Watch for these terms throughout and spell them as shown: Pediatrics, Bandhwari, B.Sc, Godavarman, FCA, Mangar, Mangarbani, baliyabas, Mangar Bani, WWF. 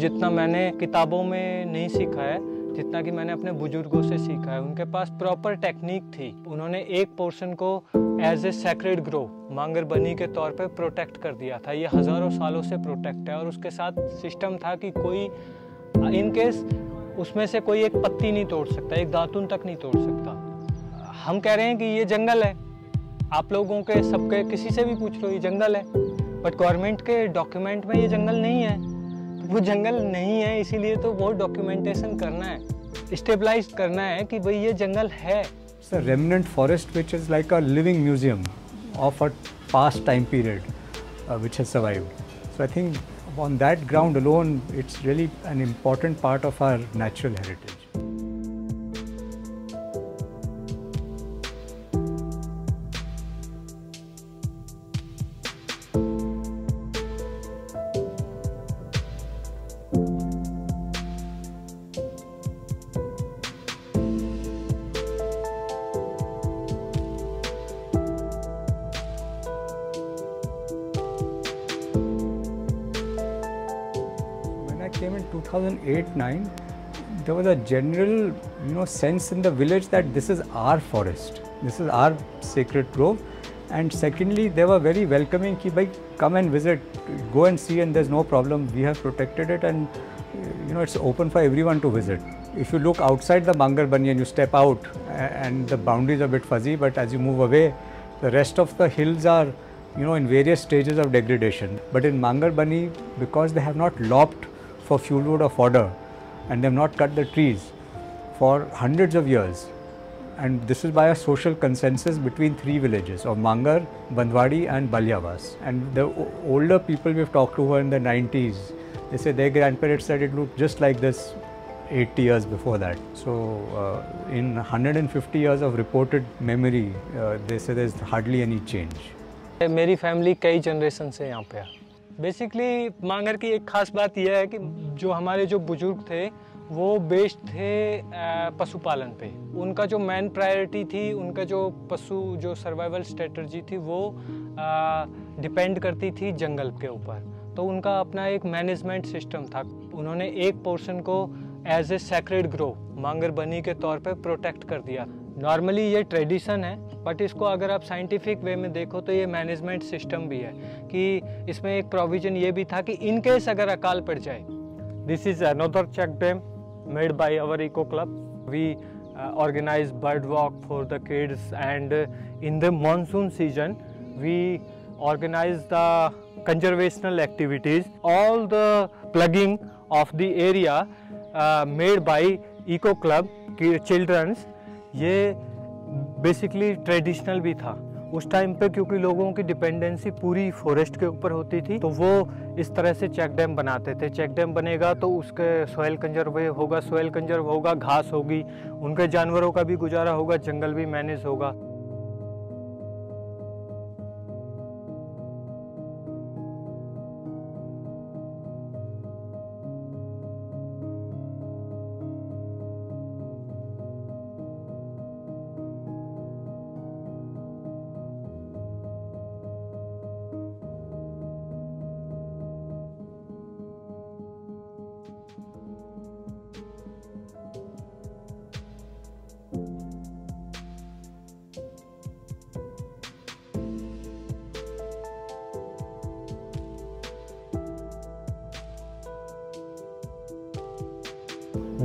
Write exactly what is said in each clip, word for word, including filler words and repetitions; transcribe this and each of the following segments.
जितना मैंने किताबों में नहीं सीखा है, जितना कि मैंने अपने बुजुर्गों से सीखा है। उनके पास प्रॉपर टेक्निक थी। उन्होंने एक पोर्शन को as a sacred grove Mangarbani के तौर पे प्रोटेक्ट कर दिया था। ये हज़ारों सालों से प्रोटेक्ट है और उसके साथ सिस्टम था कि कोई इनकेस उसमें से कोई एक पत्ती नहीं तोड़ सकता, एक दातुन तक नहीं तोड़ सकता। हम कह रहे हैं कि ये जंगल है, आप लोगों के सबके किसी से भी पूछ लो ये जंगल है, बट गवर्नमेंट के डॉक्यूमेंट में ये जंगल नहीं है। वो जंगल नहीं है, इसीलिए तो वो डॉक्यूमेंटेशन करना है, स्टेबलाइज करना है कि भाई ये जंगल है। It's a remnant forest which is like a living museum of a past time period which has survived. So I think on that ground alone it's really an important part of our natural heritage. Came in two thousand eight nine, there was a general, you know, sense in the village that this is our forest, this is our sacred grove, and secondly, they were very welcoming. Ki, bhai, come and visit, go and see, and there's no problem. We have protected it, and you know, it's open for everyone to visit. If you look outside the Mangarbani and you step out, and the boundaries are a bit fuzzy, but as you move away, the rest of the hills are, you know, in various stages of degradation. But in Mangarbani, because they have not lopped for fuel wood or fodder, and they have not cut the trees for hundreds of years, and this is by a social consensus between three villages of Mangar, Bandhwari and Baliyabas. And the older people we've talked to who are in the nineties, they say their grandparents said it looked just like this eighty years before that. So uh, in one hundred fifty years of reported memory, uh, they say there's hardly any change. मेरी family कई generation से यहाँ पे है। Basically मांगर की एक ख़ास बात यह है कि जो हमारे जो बुजुर्ग थे वो बेस्ड थे पशुपालन पे। उनका जो मेन प्रायोरिटी थी, उनका जो पशु जो सर्वाइवल स्ट्रेटजी थी, वो डिपेंड करती थी जंगल के ऊपर। तो उनका अपना एक मैनेजमेंट सिस्टम था। उन्होंने एक पोर्शन को as a sacred grove Mangarbani के तौर पे प्रोटेक्ट कर दिया। नॉर्मली ये ट्रेडिशन है, बट इसको अगर आप साइंटिफिक वे में देखो तो ये मैनेजमेंट सिस्टम भी है कि इसमें एक प्रोविजन ये भी था कि इन केस अगर अकाल पड़ जाए। This is another check dam made by our eco club. We organise bird walk for the kids and in the monsoon season we organise the conservational activities. All the plugging of the area made by eco club childrens. ये basically traditional भी था उस time पे, क्योंकि लोगों की dependency पूरी forest के ऊपर होती थी, तो वो इस तरह से चेक डैम बनाते थे। चेक डैम बनेगा तो उसके सोयल कंजर्व होगा, सोयल कंजर्व होगा, घास होगी, उनके जानवरों का भी गुजारा होगा, जंगल भी मैनेज होगा।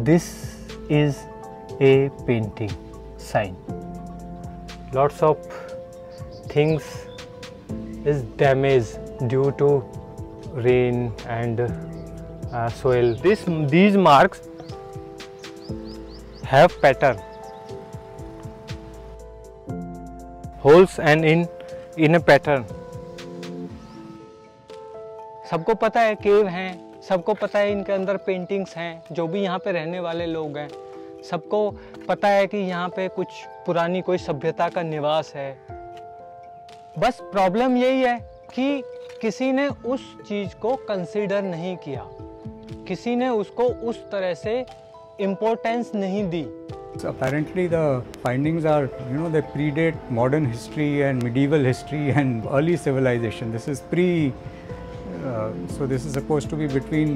This is a painting sign. Lots of things is damaged due to rain and uh, soil. This, these marks have pattern, holes and in in a pattern. सबको पता है केव हैं, सबको पता है इनके अंदर पेंटिंग्स हैं। जो भी यहाँ पे रहने वाले लोग हैं, सबको पता है कि यहाँ पे कुछ पुरानी कोई सभ्यता का निवास है। बस प्रॉब्लम यही है कि किसी ने उस चीज़ को कंसीडर नहीं किया, किसी ने उसको उस तरह से इम्पोर्टेंस नहीं दी। Apparently the findings are, you know, they predate modern history and medieval history and early civilization. This is pre Uh, so this is supposed to be between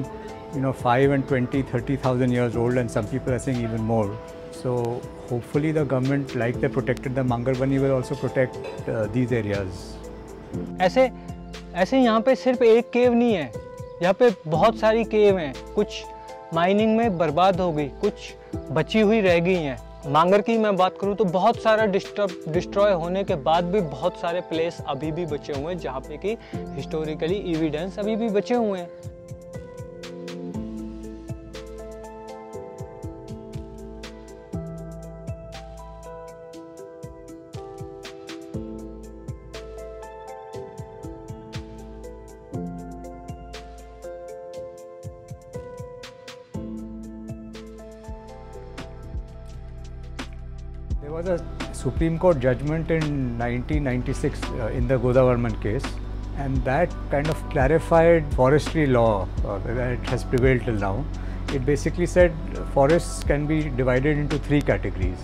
you know, five and twenty, thirty thousand years old, and some people are saying even more. So hopefully the government, like they protected the Mangarbani, will also protect uh, these areas. ऐसे ऐसे यहाँ पे सिर्फ एक केव नहीं है, यहाँ पे बहुत सारी केव हैं। कुछ माइनिंग में बर्बाद हो गई, कुछ बची हुई रह गई हैं। मांगर की मैं बात करूं तो बहुत सारा डिस्टर्ब डिस्ट्रॉय होने के बाद भी बहुत सारे प्लेस अभी भी बचे हुए हैं, जहाँ पे कि हिस्टोरिकली एविडेंस अभी भी बचे हुए हैं। There was a Supreme Court judgment in nineteen ninety-six uh, in the Godavarman case, and that kind of clarified forestry law uh, that has prevailed till now. It basically said forests can be divided into three categories.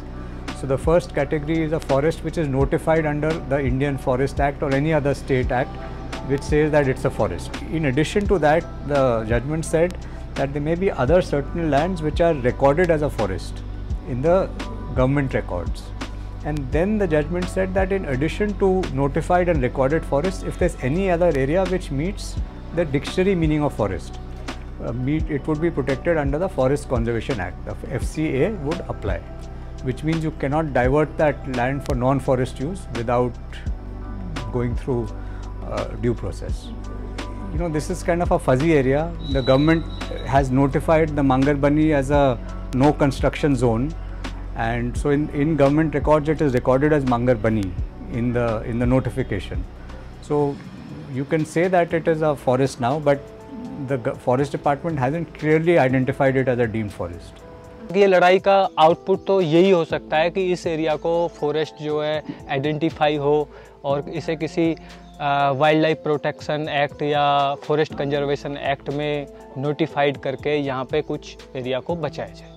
So the first category is a forest which is notified under the Indian Forest Act or any other state act which says that it's a forest. In addition to that, the judgment said that there may be other certain lands which are recorded as a forest in the government records. And then the judgment said that in addition to notified and recorded forests, if there's any other area which meets the dictionary meaning of forest, uh, meet, it would be protected under the Forest Conservation Act. The F C A would apply, which means you cannot divert that land for non-forest use without going through uh, due process. You know, this is kind of a fuzzy area. The government has notified the Mangarbani as a no construction zone. And so in, in government records it is recorded as Mangarbani in the in the notification. So you can say that it is a forest now, but the forest department hasn't clearly identified it as a deemed forest. ये लड़ाई का output तो यही हो सकता है कि इस एरिया को फॉरेस्ट जो है आइडेंटिफाई हो और इसे किसी वाइल्ड लाइफ प्रोटेक्शन एक्ट या फॉरेस्ट कंजर्वेशन एक्ट में नोटिफाइड करके यहाँ पे कुछ एरिया को बचाया जाए।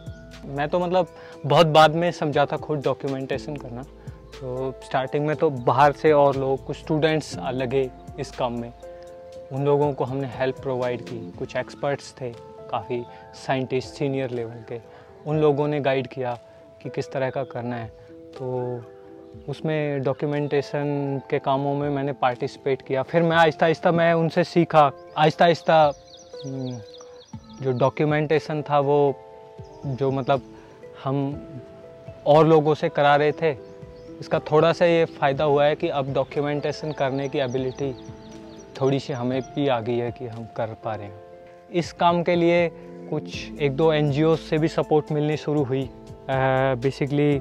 मैं तो मतलब बहुत बाद में समझा था खुद डॉक्यूमेंटेशन करना, तो स्टार्टिंग में तो बाहर से और लोग, कुछ स्टूडेंट्स लगे इस काम में, उन लोगों को हमने हेल्प प्रोवाइड की। कुछ एक्सपर्ट्स थे, काफ़ी साइंटिस्ट सीनियर लेवल के, उन लोगों ने गाइड किया कि किस तरह का करना है। तो उसमें डॉक्यूमेंटेशन के कामों में मैंने पार्टिसिपेट किया। फिर मैं आहिस्ता आहिस्ता मैं उनसे सीखा, आहिस्ता आहिस्ता जो डॉक्यूमेंटेशन था वो जो मतलब हम और लोगों से करा रहे थे, इसका थोड़ा सा ये फ़ायदा हुआ है कि अब डॉक्यूमेंटेशन करने की एबिलिटी थोड़ी सी हमें भी आ गई है कि हम कर पा रहे हैं। इस काम के लिए कुछ एक दो एन जी ओ से भी सपोर्ट मिलनी शुरू हुई। बेसिकली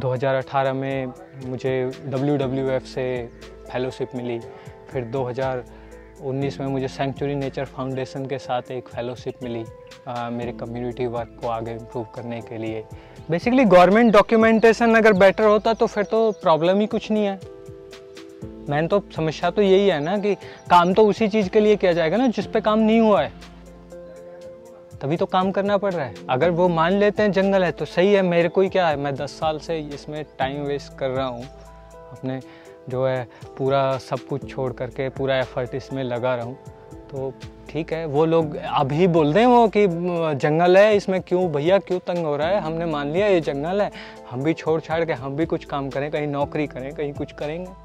दो हज़ार अठारह में मुझे डब्ल्यू डब्ल्यू एफ से फेलोशिप मिली, फिर दो हज़ार उन्नीस में मुझे सेंचुरी नेचर फाउंडेशन के साथ एक फेलोशिप मिली Uh, मेरे कम्युनिटी वर्क को आगे इम्प्रूव करने के लिए। बेसिकली गवर्नमेंट डॉक्यूमेंटेशन अगर बेटर होता तो फिर तो प्रॉब्लम ही कुछ नहीं है। मैंने तो समस्या तो यही है ना कि काम तो उसी चीज़ के लिए किया जाएगा ना जिस पे काम नहीं हुआ है, तभी तो काम करना पड़ रहा है। अगर वो मान लेते हैं जंगल है तो सही है, मेरे को ही क्या है, मैं दस साल से इसमें टाइम वेस्ट कर रहा हूँ, अपने जो है पूरा सब कुछ छोड़ करके पूरा एफर्ट इसमें लगा रहा हूँ, तो ठीक है। वो लोग अभी बोल दें वो कि जंगल है, इसमें क्यों भैया क्यों तंग हो रहा है, हमने मान लिया ये जंगल है, हम भी छोड़ छाड़ के हम भी कुछ काम करें, कहीं नौकरी करें, कहीं कुछ करेंगे।